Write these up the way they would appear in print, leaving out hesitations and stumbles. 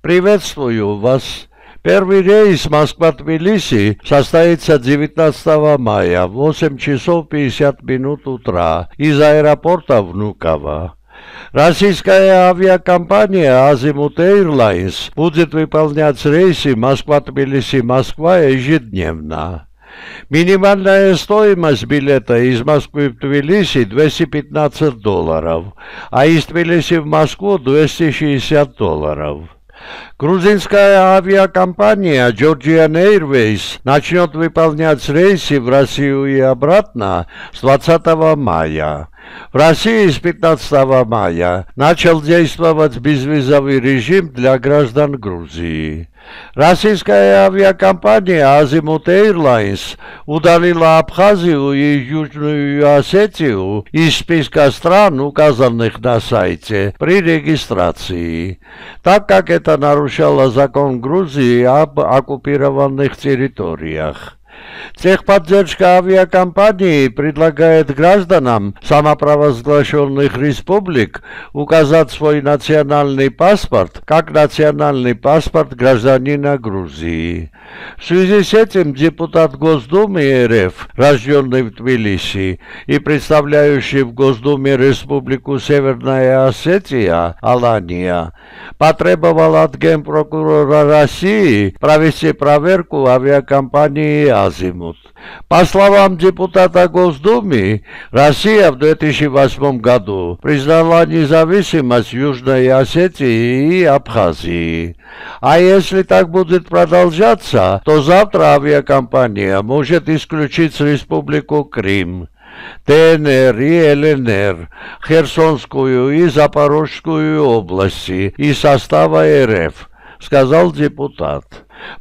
Приветствую вас! Первый рейс Москва-Тбилиси состоится 19 мая в 8 часов 50 минут утра из аэропорта Внуково. Российская авиакомпания Azimuth Airlines будет выполнять рейсы Москва-Тбилиси-Москва ежедневно. Минимальная стоимость билета из Москвы в Тбилиси $215, а из Тбилиси в Москву $260. Грузинская авиакомпания Georgian Airways начнет выполнять рейсы в Россию и обратно с 20 мая. В России с 15 мая начал действовать безвизовый режим для граждан Грузии. Российская авиакомпания Azimuth Airlines удалила Абхазию и Южную Осетию из списка стран, указанных на сайте, при регистрации, так как это нарушало закон Грузии об оккупированных территориях. Техподдержка авиакомпании предлагает гражданам самопровозглашенных республик указать свой национальный паспорт как национальный паспорт гражданина Грузии. В связи с этим депутат Госдумы РФ, рожденный в Тбилиси и представляющий в Госдуме Республику Северная Осетия Алания, потребовал от Генпрокурора России провести проверку авиакомпании Азимут. По словам депутата Госдумы, Россия в 2008 году признала независимость Южной Осетии и Абхазии. А если так будет продолжаться, то завтра авиакомпания может исключить Республику Крым, ДНР и ЛНР, Херсонскую и Запорожскую области из состава РФ, сказал депутат.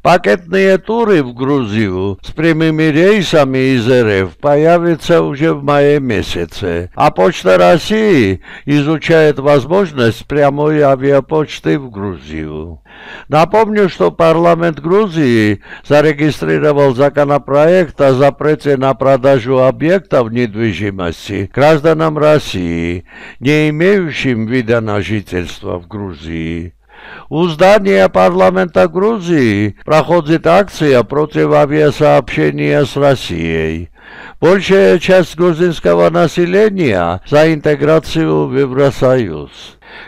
Пакетные туры в Грузию с прямыми рейсами из РФ появятся уже в мае месяце, а Почта России изучает возможность прямой авиапочты в Грузию. Напомню, что парламент Грузии зарегистрировал законопроект о запрете на продажу объектов недвижимости гражданам России, не имеющим вида на жительство в Грузии. У здания парламента Грузии проходит акция против авиасообщения с Россией. Большая часть грузинского населения за интеграцию в Евросоюз.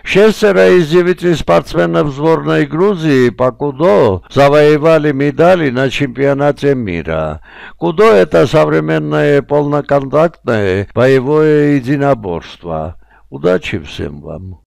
6 из 9 спортсменов сборной Грузии по кудо завоевали медали на чемпионате мира. Кудо – это современное полноконтактное боевое единоборство. Удачи всем вам!